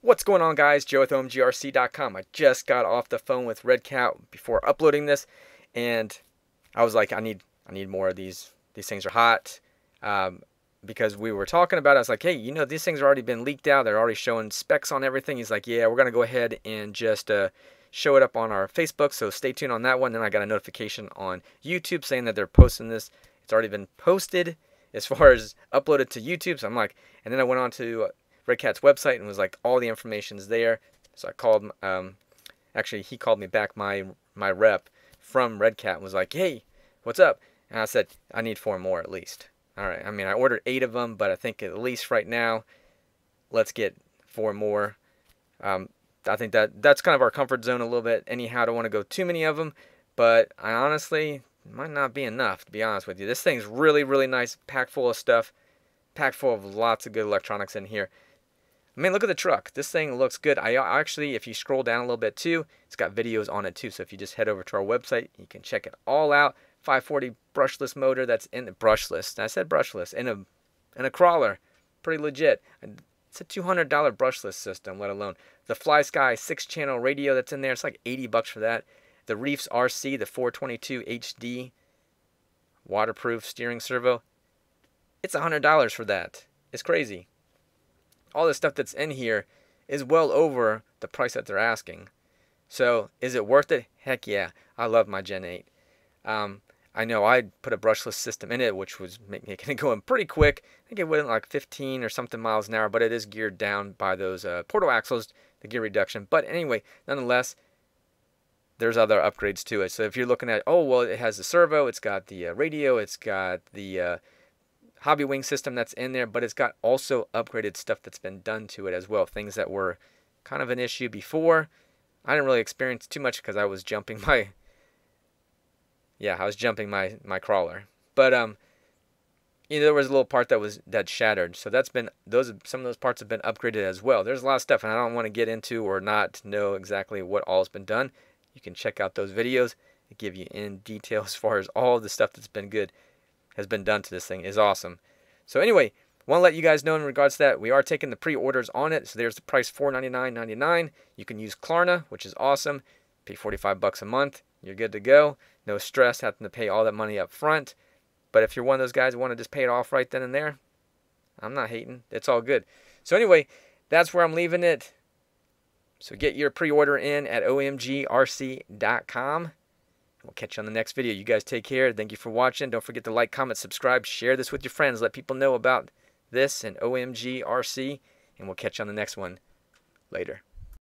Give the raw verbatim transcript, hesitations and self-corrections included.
What's going on, guys? Joe with O M G R C dot com. I just got off the phone with Redcat before uploading this, and I was like, I need I need more of these. These things are hot. Um, because we were talking about it, I was like, hey, you know, these things have already been leaked out. They're already showing specs on everything. He's like, yeah, we're going to go ahead and just uh, show it up on our Facebook, so stay tuned on that one. Then I got a notification on YouTube saying that they're posting this. It's already been posted as far as uploaded to YouTube, so I'm like, and then I went on to... Uh, Redcat's website and was like, all the information's there. So I called, um, actually he called me back, my my rep from Redcat, and was like, hey, what's up? And I said, I need four more at least. All right, I mean, I ordered eight of them, but I think at least right now, let's get four more. Um, I think that that's kind of our comfort zone a little bit. Anyhow, I don't want to go too many of them, but I honestly might not be enough, to be honest with you. This thing's really, really nice, packed full of stuff, packed full of lots of good electronics in here. I mean, look at the truck. This thing looks good. I actually, if you scroll down a little bit too, it's got videos on it too. So if you just head over to our website, you can check it all out. five forty brushless motor. That's in the brushless. I said brushless in a in a crawler. Pretty legit. It's a two hundred dollar brushless system, let alone the Flysky six channel radio that's in there. It's like eighty bucks for that. The Reefs R C, the four twenty-two H D waterproof steering servo. It's one hundred dollars for that. It's crazy. All the stuff that's in here is well over the price that they're asking. So is it worth it? Heck yeah. I love my gen eight. Um, I know I put a brushless system in it, which was making it going pretty quick. I think it went like fifteen or something miles an hour, but it is geared down by those uh, portal axles, the gear reduction. But anyway, nonetheless, there's other upgrades to it. So if you're looking at, oh, well, it has the servo, it's got the uh, radio, it's got the... Uh, HobbyWing system that's in there, but it's got also upgraded stuff that's been done to it as well. Things that were kind of an issue before. I didn't really experience too much because I was jumping my yeah I was jumping my my crawler, but um you know, there was a little part that was that shattered, so that's been those some of those parts have been upgraded as well. There's a lot of stuff, and I don't want to get into or not know exactly what all's been done. You can check out those videos. They give you in detail as far as all the stuff that's been good has been done to this thing. Is awesome. So anyway, want to let you guys know in regards to that, we are taking the pre-orders on it. So there's the price, four ninety-nine ninety-nine. You can use Klarna, which is awesome. Pay forty-five bucks a month, you're good to go. No stress having to pay all that money up front. But if you're one of those guys who want to just pay it off right then and there, I'm not hating. It's all good. So anyway, that's where I'm leaving it. So get your pre-order in at O M G R C dot com. We'll catch you on the next video. You guys take care. Thank you for watching. Don't forget to like, comment, subscribe, share this with your friends. Let people know about this and O M G R C. And we'll catch you on the next one. Later.